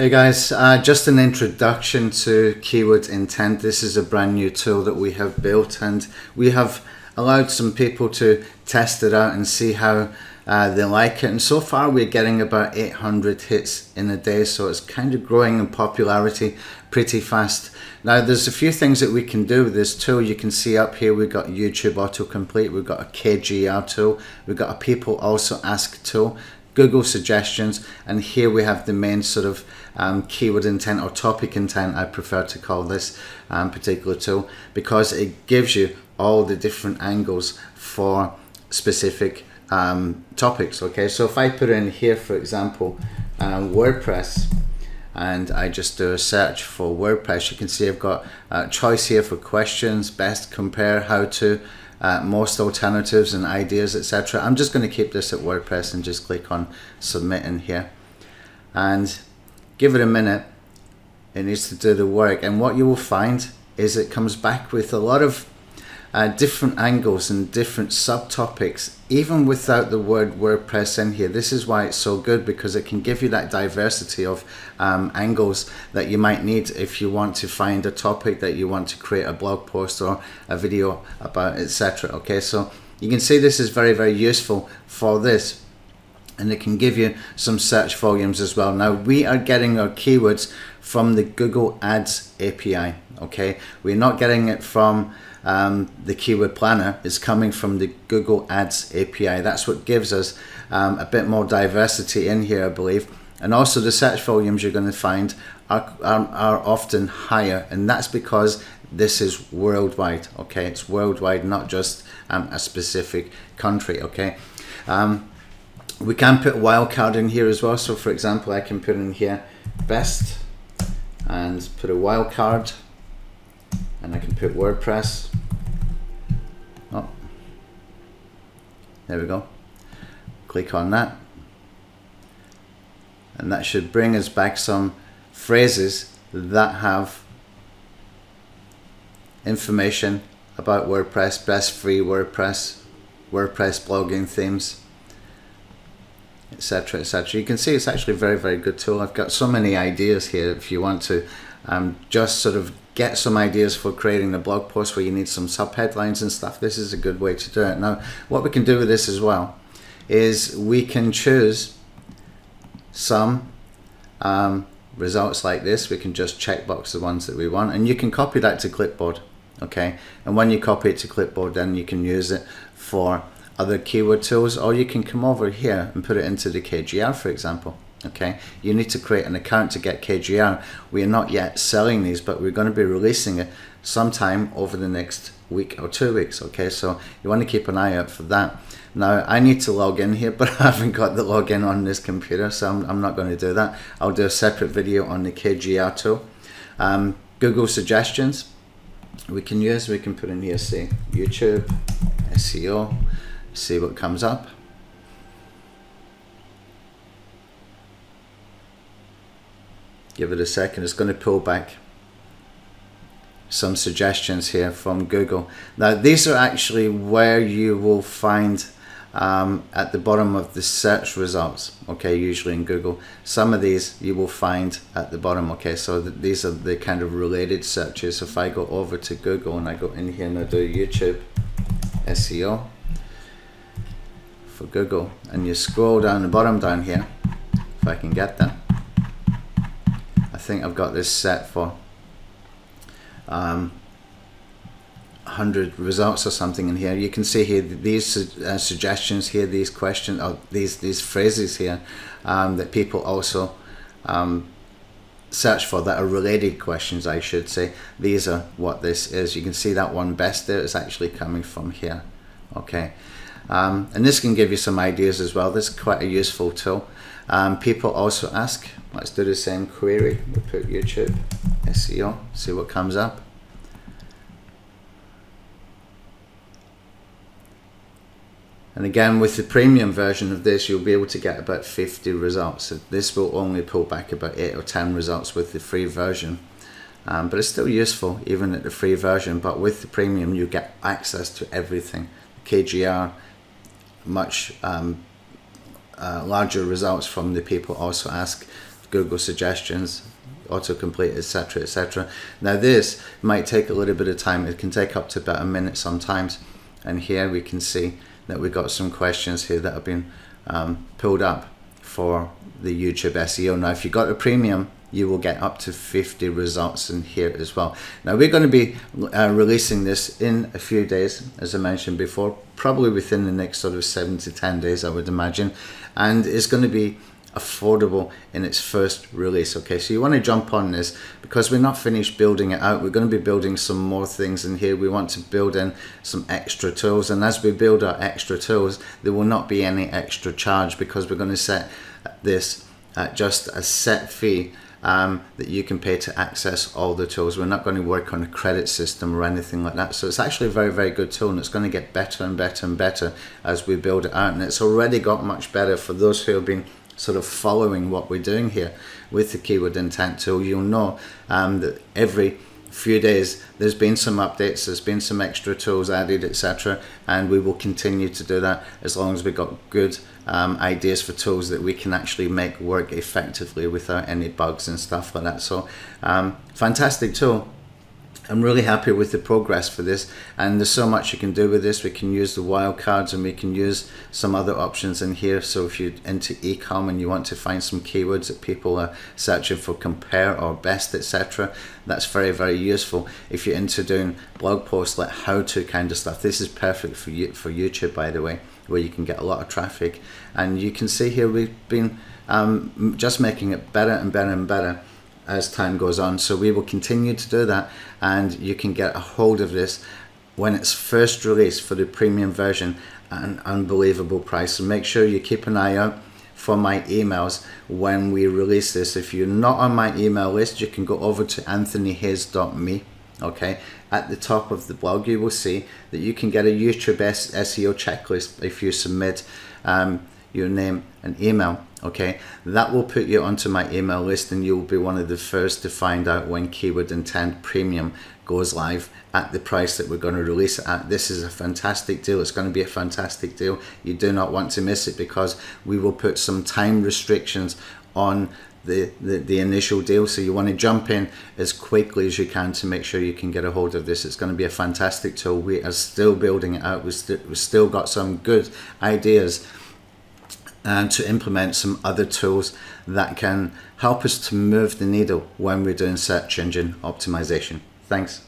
Hey guys, just an introduction to Keyword Intent. This is a brand new tool that we have built, and we have allowed some people to test it out and see how they like it. And so far we're getting about 800 hits in a day, so it's kind of growing in popularity pretty fast. Now there's a few things that we can do with this tool. You can see up here we've got YouTube autocomplete, we've got a KGR tool, we've got a people also ask tool, Google suggestions, and here we have the main sort of keyword intent or topic intent, I prefer to call this particular tool, because it gives you all the different angles for specific topics. Okay, so if I put in here, for example, WordPress, and I just do a search for WordPress, you can see I've got a choice here for questions, best, compare, how to, most alternatives and ideas, etc. I'm just going to keep this at WordPress and just click on submit in here and give it a minute. It needs to do the work, and what you will find is it comes back with a lot of different angles and different subtopics, even without the word WordPress in here. This is why it's so good, because it can give you that diversity of angles that you might need if you want to find a topic that you want to create a blog post or a video about, etc. Okay, so you can see this is very, very useful for this, and it can give you some search volumes as well. Now we are getting our keywords from the Google Ads API. Okay, we're not getting it from the keyword planner. Is coming from the Google Ads API. That's what gives us a bit more diversity in here, I believe. And also the search volumes you're going to find are often higher, and that's because this is worldwide. Okay, it's worldwide, not just a specific country. Okay, we can put wildcard in here as well. So for example, I can put in here best and put a wildcard, and I can put WordPress. Oh, there we go. Click on that, and that should bring us back some phrases that have information about WordPress, best free WordPress, WordPress blogging themes, etc., etc. You can see it's actually a very, very good tool. I've got so many ideas here if you want to just sort of get some ideas for creating a blog post where you need some subheadlines and stuff. This is a good way to do it. Now what we can do with this as well is we can choose some results like this. We can just checkbox the ones that we want, and you can copy that to clipboard. Okay, and when you copy it to clipboard, then you can use it for other keyword tools, or you can come over here and put it into the KGR, for example. Okay, you need to create an account to get KGR. We are not yet selling these, but we're going to be releasing it sometime over the next week or 2 weeks. Okay, so you want to keep an eye out for that. Now I need to log in here, but I haven't got the login on this computer, so I'm not going to do that. I'll do a separate video on the KGR tool. Google suggestions we can use. We can put in here, say YouTube SEO, see what comes up. Give it a second, it's going to pull back some suggestions here from Google. Now these are actually where you will find at the bottom of the search results. Okay, usually in Google, some of these you will find at the bottom. Okay, so these are the kind of related searches. If I go over to Google and I go in here and I do YouTube SEO for Google, and you scroll down the bottom down here, if I can get that. I think I've got this set for 100 results or something in here. You can see here these suggestions here, these questions, or these phrases here that people also search for, that are related questions, I should say. These are what this is. You can see that one best there is actually coming from here. Okay, and this can give you some ideas as well. This is quite a useful tool. People also ask, let's do the same query. We'll put YouTube SEO, see what comes up. And again, with the premium version of this, you'll be able to get about 50 results. So this will only pull back about 8 or 10 results with the free version. But it's still useful even at the free version. But with the premium, you get access to everything. KGR, much larger results from the people also ask, Google suggestions, autocomplete, etc., etc. Now this might take a little bit of time. It can take up to about a minute sometimes. And here we can see that we've got some questions here that have been pulled up for the YouTube SEO. Now if you got a premium, you will get up to 50 results in here as well. Now we're going to be releasing this in a few days, as I mentioned before, probably within the next sort of 7 to 10 days, I would imagine, and it's going to be affordable in its first release. Okay, so you want to jump on this because we're not finished building it out. We're going to be building some more things in here. We want to build in some extra tools, and as we build our extra tools, there will not be any extra charge because we're going to set this at just a set fee that you can pay to access all the tools. We're not going to work on a credit system or anything like that. So it's actually a very, very good tool, and it's going to get better and better and better as we build it out. And it's already got much better for those who have been sort of following what we're doing here with the Keyword Intent tool. You'll know that every few days there's been some updates, there's been some extra tools added, etc., and we will continue to do that as long as we've got good ideas for tools that we can actually make work effectively without any bugs and stuff like that. So fantastic tool. I'm really happy with the progress for this, and there's so much you can do with this. We can use the wildcards, and we can use some other options in here. So if you're into e-com and you want to find some keywords that people are searching for, compare or best, etc., that's very, very useful. If you're into doing blog posts, like how-to kind of stuff, this is perfect for you, for YouTube, by the way, where you can get a lot of traffic. And you can see here we've been just making it better and better and better as time goes on. So we will continue to do that, and you can get a hold of this when it's first released for the premium version at an unbelievable price. So make sure you keep an eye out for my emails when we release this. If you're not on my email list, you can go over to anthonyhayes.me. okay, at the top of the blog you will see that you can get a YouTube SEO checklist if you submit your name and email. Okay, that will put you onto my email list, and you'll be one of the first to find out when Keyword Intent Premium goes live at the price that we're going to release it at. This is a fantastic deal. It's going to be a fantastic deal. You do not want to miss it, because we will put some time restrictions on the initial deal. So you want to jump in as quickly as you can to make sure you can get a hold of this. It's going to be a fantastic tool. We are still building it out. We've still got some good ideas and to implement some other tools that can help us to move the needle when we're doing search engine optimization. Thanks.